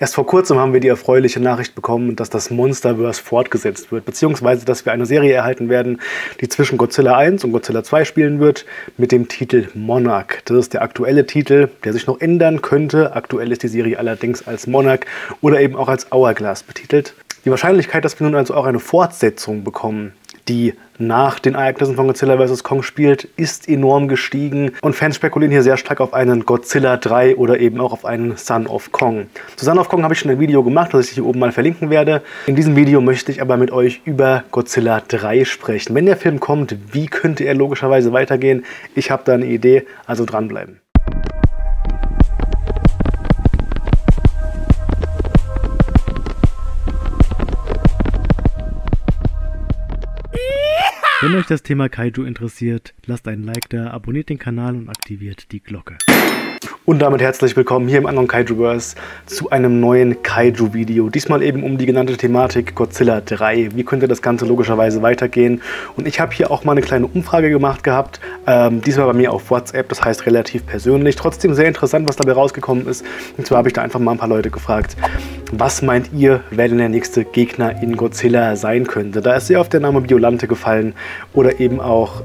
Erst vor kurzem haben wir die erfreuliche Nachricht bekommen, dass das Monsterverse fortgesetzt wird, beziehungsweise dass wir eine Serie erhalten werden, die zwischen Godzilla 1 und Godzilla 2 spielen wird, mit dem Titel Monarch. Das ist der aktuelle Titel, der sich noch ändern könnte. Aktuell ist die Serie allerdings als Monarch oder eben auch als Hourglass betitelt. Die Wahrscheinlichkeit, dass wir nun also auch eine Fortsetzung bekommen, die nach den Ereignissen von Godzilla vs. Kong spielt, ist enorm gestiegen und Fans spekulieren hier sehr stark auf einen Godzilla 3 oder eben auch auf einen Son of Kong. Zu Son of Kong habe ich schon ein Video gemacht, das ich hier oben mal verlinken werde. In diesem Video möchte ich aber mit euch über Godzilla 3 sprechen. Wenn der Film kommt, wie könnte er logischerweise weitergehen? Ich habe da eine Idee, also dranbleiben. Wenn euch das Thema Kaiju interessiert, lasst einen Like da, abonniert den Kanal und aktiviert die Glocke. Und damit herzlich willkommen hier im anderen Kaijuverse zu einem neuen Kaiju-Video. Diesmal eben um die genannte Thematik Godzilla 3. Wie könnte das Ganze logischerweise weitergehen? Und ich habe hier auch mal eine kleine Umfrage gemacht gehabt. Diesmal bei mir auf WhatsApp, das heißt relativ persönlich. Trotzdem sehr interessant, was dabei rausgekommen ist. Und zwar habe ich da einfach mal ein paar Leute gefragt, was meint ihr, wer denn der nächste Gegner in Godzilla sein könnte? Da ist sehr oft der Name Biolante gefallen oder eben auch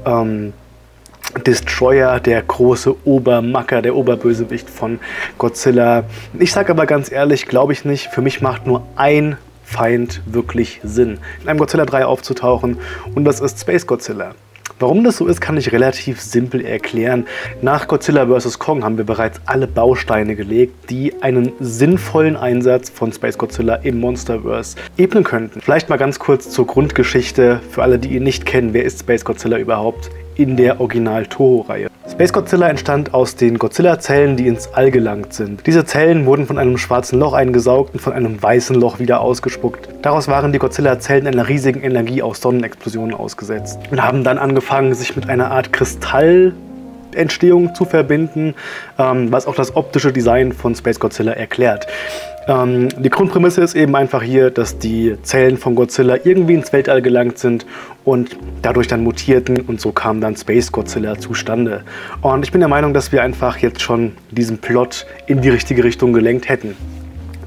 Destroyer, der große Obermacker, der Oberbösewicht von Godzilla. Ich sage aber ganz ehrlich, glaube ich nicht. Für mich macht nur ein Feind wirklich Sinn, in einem Godzilla 3 aufzutauchen, und das ist SpaceGodzilla. Warum das so ist, kann ich relativ simpel erklären. Nach Godzilla vs. Kong haben wir bereits alle Bausteine gelegt, die einen sinnvollen Einsatz von SpaceGodzilla im Monsterverse ebnen könnten. Vielleicht mal ganz kurz zur Grundgeschichte, für alle, die ihn nicht kennen: Wer ist SpaceGodzilla überhaupt in der Original-Toho-Reihe? SpaceGodzilla entstand aus den Godzilla-Zellen, die ins All gelangt sind. Diese Zellen wurden von einem schwarzen Loch eingesaugt und von einem weißen Loch wieder ausgespuckt. Daraus waren die Godzilla-Zellen einer riesigen Energie aus Sonnenexplosionen ausgesetzt und haben dann angefangen, sich mit einer Art Kristallentstehung zu verbinden, was auch das optische Design von SpaceGodzilla erklärt. Die Grundprämisse ist eben einfach hier, dass die Zellen von Godzilla irgendwie ins Weltall gelangt sind und dadurch dann mutierten, und so kam dann SpaceGodzilla zustande. Und ich bin der Meinung, dass wir einfach jetzt schon diesen Plot in die richtige Richtung gelenkt hätten.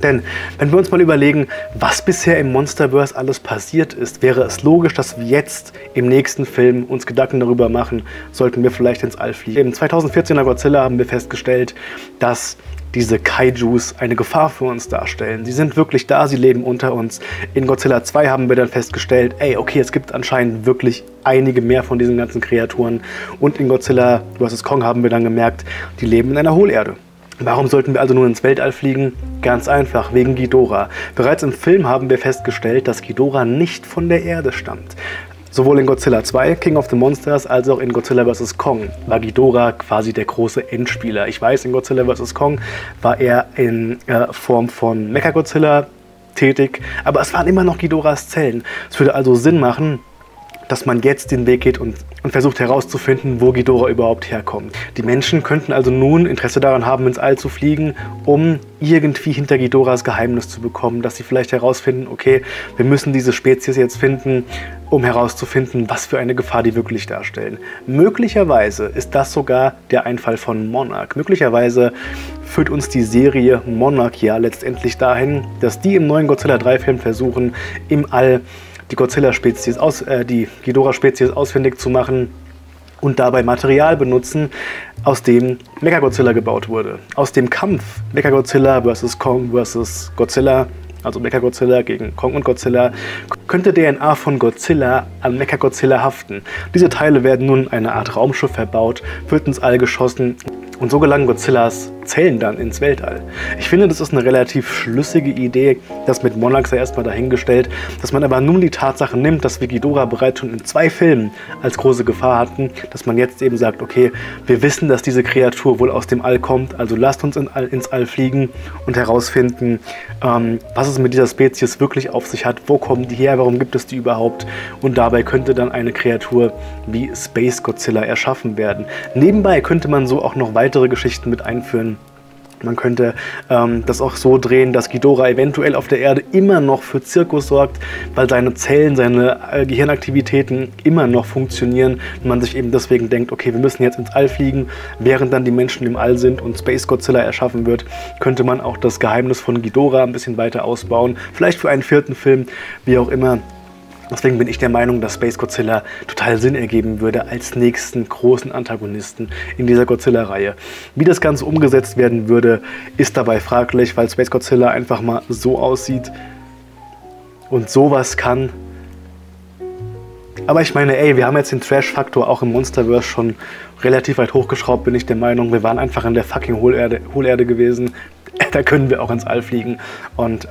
Denn wenn wir uns mal überlegen, was bisher im Monsterverse alles passiert ist, wäre es logisch, dass wir jetzt im nächsten Film uns Gedanken darüber machen, sollten wir vielleicht ins All fliegen. Im 2014er Godzilla haben wir festgestellt, dass diese Kaijus eine Gefahr für uns darstellen. Sie sind wirklich da, sie leben unter uns. In Godzilla 2 haben wir dann festgestellt, ey, okay, es gibt anscheinend wirklich einige mehr von diesen ganzen Kreaturen. Und in Godzilla vs. Kong haben wir dann gemerkt, die leben in einer Hohlerde. Warum sollten wir also nun ins Weltall fliegen? Ganz einfach, wegen Ghidorah. Bereits im Film haben wir festgestellt, dass Ghidorah nicht von der Erde stammt. Sowohl in Godzilla 2, King of the Monsters, als auch in Godzilla vs. Kong war Ghidorah quasi der große Endspieler. Ich weiß, in Godzilla vs. Kong war er in Form von Mechagodzilla tätig, aber es waren immer noch Ghidorahs Zellen. Es würde also Sinn machen, dass man jetzt den Weg geht und versucht herauszufinden, wo Ghidorah überhaupt herkommt. Die Menschen könnten also nun Interesse daran haben, ins All zu fliegen, um irgendwie hinter Ghidorahs Geheimnis zu bekommen, dass sie vielleicht herausfinden, okay, wir müssen diese Spezies jetzt finden, um herauszufinden, was für eine Gefahr die wirklich darstellen. Möglicherweise ist das sogar der Einfall von Monarch. Möglicherweise führt uns die Serie Monarch ja letztendlich dahin, dass die im neuen Godzilla 3-Film versuchen, im All die Godzilla-Spezies die Ghidorah-Spezies ausfindig zu machen und dabei Material benutzen, aus dem Mechagodzilla gebaut wurde. Aus dem Kampf Mechagodzilla vs. Kong vs. Godzilla, also Mechagodzilla gegen Kong und Godzilla, könnte DNA von Godzilla an Mechagodzilla haften. Diese Teile werden nun in eine Art Raumschiff verbaut, wird ins All geschossen und so gelangen Godzillas Zellen dann ins Weltall. Ich finde, das ist eine relativ schlüssige Idee, das mit Monarch sei erstmal dahingestellt, dass man aber nun die Tatsache nimmt, dass wir Ghidorah bereits schon in 2 Filmen als große Gefahr hatten, dass man jetzt eben sagt, okay, wir wissen, dass diese Kreatur wohl aus dem All kommt, also lasst uns ins All fliegen und herausfinden, was es mit dieser Spezies wirklich auf sich hat, wo kommen die her, warum gibt es die überhaupt, und dabei könnte dann eine Kreatur wie SpaceGodzilla erschaffen werden. Nebenbei könnte man so auch noch weitere Geschichten mit einführen, Man könnte das auch so drehen, dass Ghidorah eventuell auf der Erde immer noch für Zirkus sorgt, weil seine Zellen, seine Gehirnaktivitäten immer noch funktionieren. Und man sich eben deswegen denkt, okay, wir müssen jetzt ins All fliegen, während dann die Menschen im All sind und SpaceGodzilla erschaffen wird, könnte man auch das Geheimnis von Ghidorah ein bisschen weiter ausbauen. Vielleicht für einen vierten Film, wie auch immer. Deswegen bin ich der Meinung, dass SpaceGodzilla total Sinn ergeben würde als nächsten großen Antagonisten in dieser Godzilla-Reihe. Wie das Ganze umgesetzt werden würde, ist dabei fraglich, weil SpaceGodzilla einfach mal so aussieht und sowas kann. Aber ich meine, ey, wir haben jetzt den Trash-Faktor auch im Monsterverse schon relativ weit hochgeschraubt, bin ich der Meinung. Wir waren einfach in der fucking Hohlerde gewesen. Da können wir auch ins All fliegen und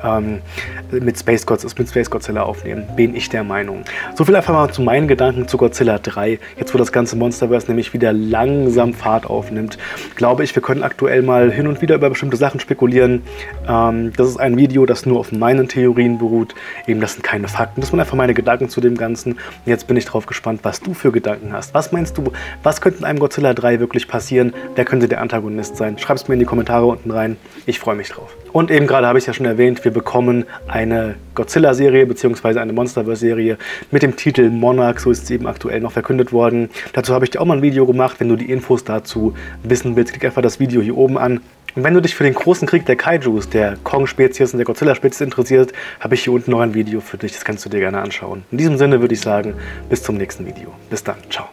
mit SpaceGodzilla aufnehmen, bin ich der Meinung. So viel einfach mal zu meinen Gedanken zu Godzilla 3. Jetzt, wo das ganze Monsterverse nämlich wieder langsam Fahrt aufnimmt, glaube ich, wir können aktuell mal hin und wieder über bestimmte Sachen spekulieren. Das ist ein Video, das nur auf meinen Theorien beruht. Eben, das sind keine Fakten. Das waren einfach meine Gedanken zu dem Ganzen. Und jetzt bin ich drauf gespannt, was du für Gedanken hast. Was meinst du, was könnte in einem Godzilla 3 wirklich passieren? Wer könnte der Antagonist sein? Schreib es mir in die Kommentare unten rein. Ich freue mich drauf. Und eben gerade habe ich ja schon erwähnt, wir bekommen eine Godzilla-Serie bzw. eine Monsterverse-Serie mit dem Titel Monarch, so ist sie eben aktuell noch verkündet worden. Dazu habe ich dir auch mal ein Video gemacht, wenn du die Infos dazu wissen willst, klick einfach das Video hier oben an. Und wenn du dich für den großen Krieg der Kaijus, der Kong-Spezies und der Godzilla-Spezies interessiert, habe ich hier unten noch ein Video für dich, das kannst du dir gerne anschauen. In diesem Sinne würde ich sagen, bis zum nächsten Video. Bis dann, ciao.